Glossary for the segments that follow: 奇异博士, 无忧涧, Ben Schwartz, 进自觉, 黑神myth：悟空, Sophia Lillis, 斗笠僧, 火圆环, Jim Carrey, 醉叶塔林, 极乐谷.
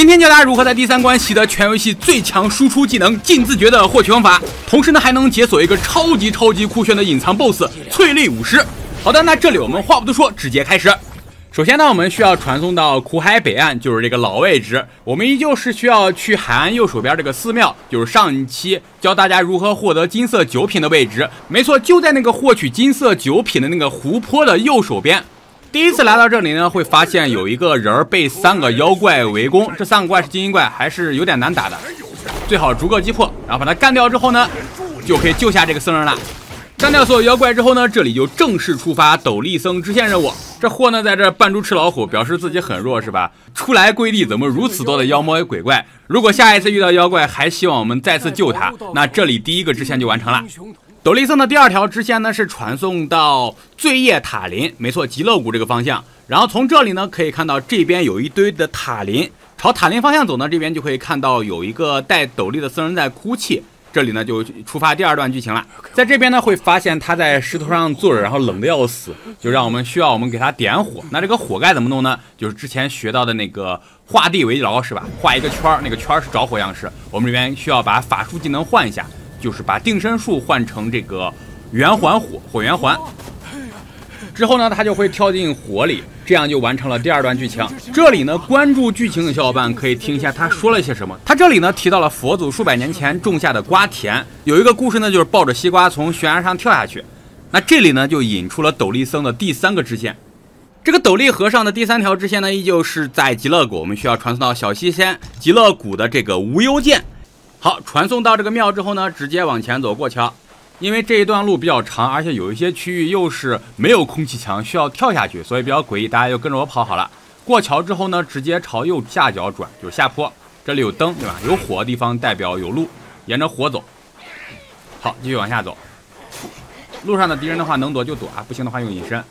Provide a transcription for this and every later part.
今天教大家如何在第三关习得全游戏最强输出技能进自觉的获取方法，同时呢还能解锁一个超级酷炫的隐藏 BOSS 翠绿舞狮。好的，那这里我们话不多说，直接开始。 首先呢，我们需要传送到苦海北岸，就是这个老位置。我们依旧是需要去海岸右手边这个寺庙，就是上一期教大家如何获得金色酒品的位置。没错，就在那个获取金色酒品的那个湖泊的右手边。第一次来到这里呢，会发现有一个人被3个妖怪围攻，这3个怪是精英怪，还是有点难打的，最好逐个击破，然后把它干掉之后呢，就可以救下这个僧人了。 干掉所有妖怪之后呢，这里就正式触发斗笠僧支线任务。这货呢在这扮猪吃老虎，表示自己很弱是吧？初来归地，怎么如此多的妖魔鬼怪？如果下一次遇到妖怪，还希望我们再次救他，那这里第一个支线就完成了。斗笠僧的第2条支线呢是传送到醉叶塔林，没错，极乐谷这个方向。然后从这里呢可以看到这边有一堆的塔林，朝塔林方向走呢，这边就可以看到有一个戴斗笠的僧人在哭泣。 这里呢就触发第2段剧情了，在这边呢会发现他在石头上坐着，然后冷得要死，就让我们给他点火。那这个火盖怎么弄呢？就是之前学到的那个画地为牢是吧？画一个圈，那个圈是着火样式。我们这边需要把法术技能换一下，就是把定身术换成这个圆环火，火圆环。 之后呢，他就会跳进火里，这样就完成了第2段剧情。这里呢，关注剧情的小伙伴可以听一下他说了些什么。他这里呢提到了佛祖数百年前种下的瓜田，有一个故事呢就是抱着西瓜从悬崖上跳下去。那这里呢就引出了斗笠僧的第3个支线。这个斗笠和尚的第3条支线呢依旧是在极乐谷，我们需要传送到小西仙极乐谷的这个无忧涧。好，传送到这个庙之后呢，直接往前走过桥。 因为这一段路比较长，而且有一些区域又是没有空气墙，需要跳下去，所以比较诡异。大家就跟着我跑好了。过桥之后呢，直接朝右下角转，就是下坡。这里有灯，对吧？有火的地方代表有路，沿着火走。好，继续往下走。路上的敌人的话，能躲就躲啊，不行的话用隐身。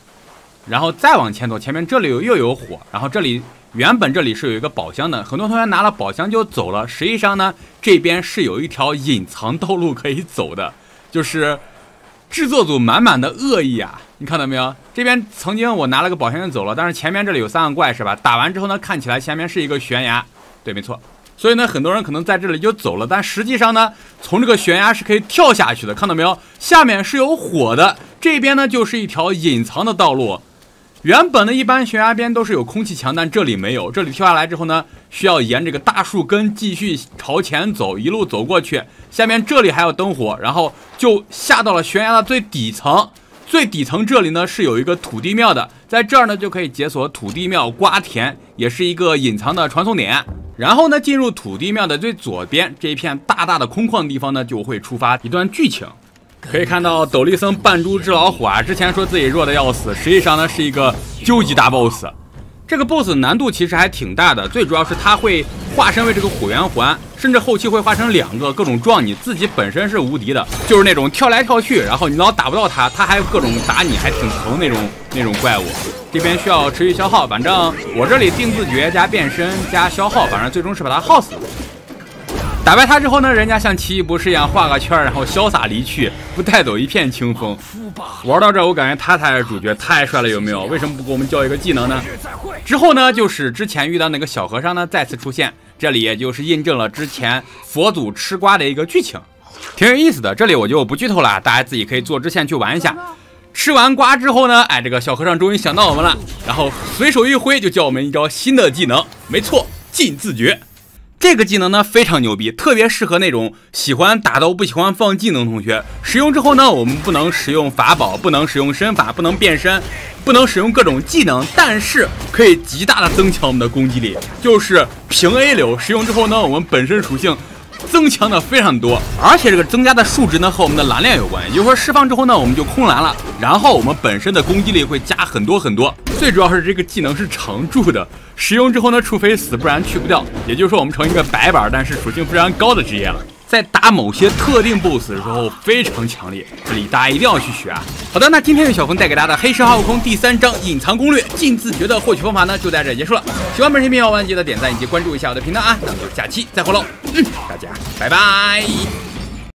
然后再往前走，前面这里又有火，然后这里原本这里是有一个宝箱的，很多同学拿了宝箱就走了。实际上呢，这边是有一条隐藏道路可以走的。 就是制作组满满的恶意啊！你看到没有？这边曾经我拿了个宝箱就走了，但是前面这里有3个怪是吧？打完之后呢，看起来前面是一个悬崖，对，没错。所以呢，很多人可能在这里就走了，但实际上呢，从这个悬崖是可以跳下去的，看到没有？下面是有火的，这边呢就是一条隐藏的道路。原本的一般悬崖边都是有空气墙，但这里没有。这里跳下来之后呢，需要沿这个大树根继续朝前走，一路走过去。下面这里还有灯火，然后就下到了悬崖的最底层。最底层这里呢是有一个土地庙的，在这儿呢就可以解锁土地庙瓜田，也是一个隐藏的传送点。然后呢，进入土地庙的最左边这一片大的空旷地方呢，就会触发一段剧情。 可以看到斗笠僧扮猪吃老虎啊，之前说自己弱的要死，实际上呢是一个究极大 boss。这个 boss 难度其实还挺大的，最主要是它会化身为这个火圆环，甚至后期会化成2个，各种撞你。自己本身是无敌的，就是那种跳来跳去，然后你老打不到它，它还各种打你，还挺疼那种怪物。这边需要持续消耗，反正我这里定自觉加变身加消耗，反正最终是把它耗死了。 打败他之后呢，人家像奇异博士一样画个圈，然后潇洒离去，不带走一片清风。玩到这，我感觉他才是主角，太帅了，有没有？为什么不给我们教一个技能呢？之后呢，就是之前遇到那个小和尚呢，再次出现，这里也就是印证了之前佛祖吃瓜的一个剧情，挺有意思的。这里我就不剧透了，大家自己可以做支线去玩一下。吃完瓜之后呢，哎，这个小和尚终于想到我们了，然后随手一挥就教我们一招新的技能，没错，进自觉。 这个技能呢非常牛逼，特别适合那种喜欢打斗不喜欢放技能同学。使用之后呢，我们不能使用法宝，不能使用身法，不能变身，不能使用各种技能，但是可以极大的增强我们的攻击力。就是平 A 流，使用之后呢，我们本身属性增强的非常多，而且这个增加的数值呢和我们的蓝链有关，也就是说释放之后呢，我们就空蓝了，然后我们本身的攻击力会加很多。 最主要是这个技能是常驻的，使用之后呢，除非死，不然去不掉。也就是说，我们成一个白板，但是属性非常高的职业了。在打某些特定 BOSS 的时候非常强烈，这里大家一定要去学啊！好的，那今天由小峰带给大家的《黑神话：悟空》第3章隐藏攻略进自觉的获取方法呢，就在这结束了。喜欢本视频，别忘记得点赞以及关注一下我的频道啊！那我们就下期再会喽，大家拜拜。